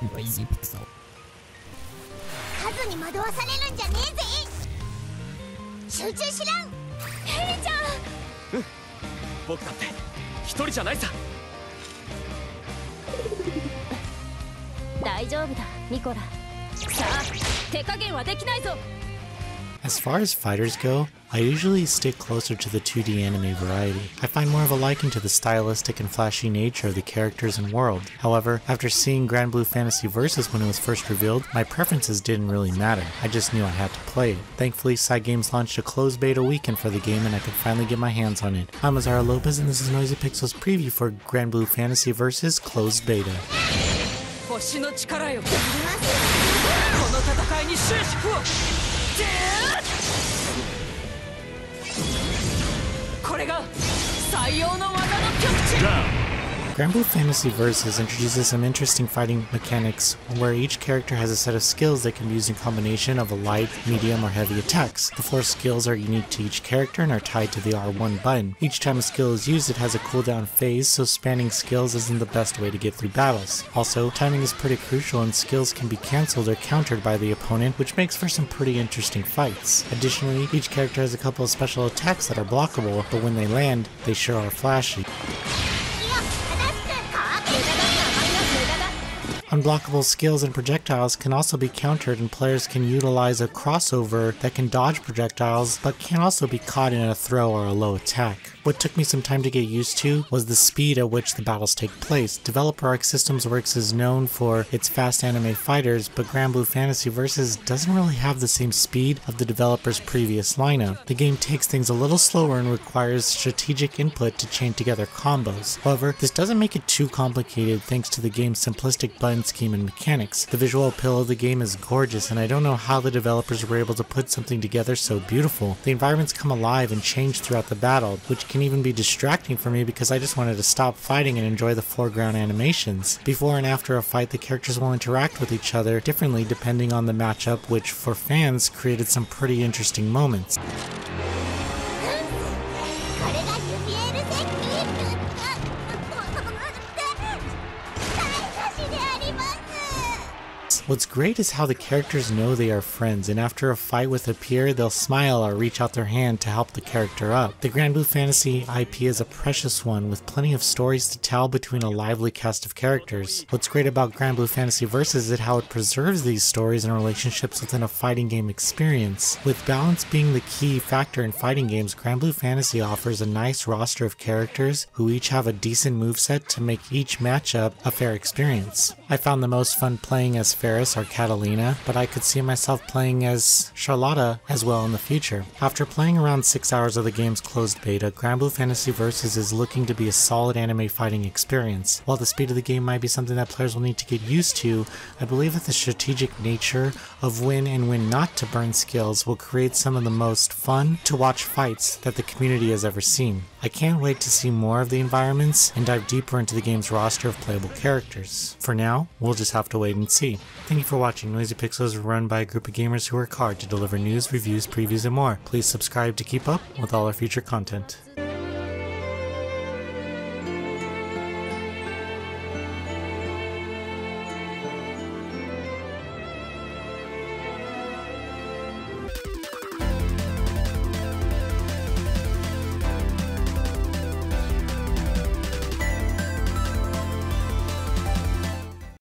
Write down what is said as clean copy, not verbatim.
Noisy Pixel. As far as fighters go, I usually stick closer to the 2D anime variety. I find more of a liking to the stylistic and flashy nature of the characters and world. However, after seeing Granblue Fantasy Versus when it was first revealed, my preferences didn't really matter. I just knew I had to play it. Thankfully, Cygames launched a closed beta weekend for the game and I could finally get my hands on it. I'm Azara Lopez and this is Noisy Pixel's preview for Granblue Fantasy Versus closed beta. Granblue Fantasy Versus introduces some interesting fighting mechanics where each character has a set of skills that can be used in combination of a light, medium, or heavy attacks. The four skills are unique to each character and are tied to the R1 button. Each time a skill is used, it has a cooldown phase, so spamming skills isn't the best way to get through battles. Also, timing is pretty crucial and skills can be cancelled or countered by the opponent, which makes for some pretty interesting fights. Additionally, each character has a couple of special attacks that are blockable, but when they land, they sure are flashy. Unblockable skills and projectiles can also be countered, and players can utilize a crossover that can dodge projectiles but can also be caught in a throw or a low attack. What took me some time to get used to was the speed at which the battles take place. Developer Arc Systems Works is known for its fast anime fighters, but Granblue Fantasy Versus doesn't really have the same speed of the developer's previous lineup. The game takes things a little slower and requires strategic input to chain together combos. However, this doesn't make it too complicated thanks to the game's simplistic button scheme and mechanics. The visual appeal of the game is gorgeous, and I don't know how the developers were able to put something together so beautiful. The environments come alive and change throughout the battle, which can even be distracting for me because I just wanted to stop fighting and enjoy the foreground animations. Before and after a fight, the characters will interact with each other differently depending on the matchup, which for fans created some pretty interesting moments. What's great is how the characters know they are friends, and after a fight with a peer, they'll smile or reach out their hand to help the character up. The Granblue Fantasy IP is a precious one, with plenty of stories to tell between a lively cast of characters. What's great about Granblue Fantasy Versus is how it preserves these stories and relationships within a fighting game experience. With balance being the key factor in fighting games, Granblue Fantasy offers a nice roster of characters who each have a decent moveset to make each matchup a fair experience. I found the most fun playing as Fair or Catalina, but I could see myself playing as Charlotta as well in the future. After playing around 6 hours of the game's closed beta, Granblue Fantasy Versus is looking to be a solid anime fighting experience. While the speed of the game might be something that players will need to get used to, I believe that the strategic nature of when and when not to burn skills will create some of the most fun to watch fights that the community has ever seen. I can't wait to see more of the environments and dive deeper into the game's roster of playable characters. For now, we'll just have to wait and see. Thank you for watching. Noisy Pixel is run by a group of gamers who work hard to deliver news, reviews, previews, and more. Please subscribe to keep up with all our future content.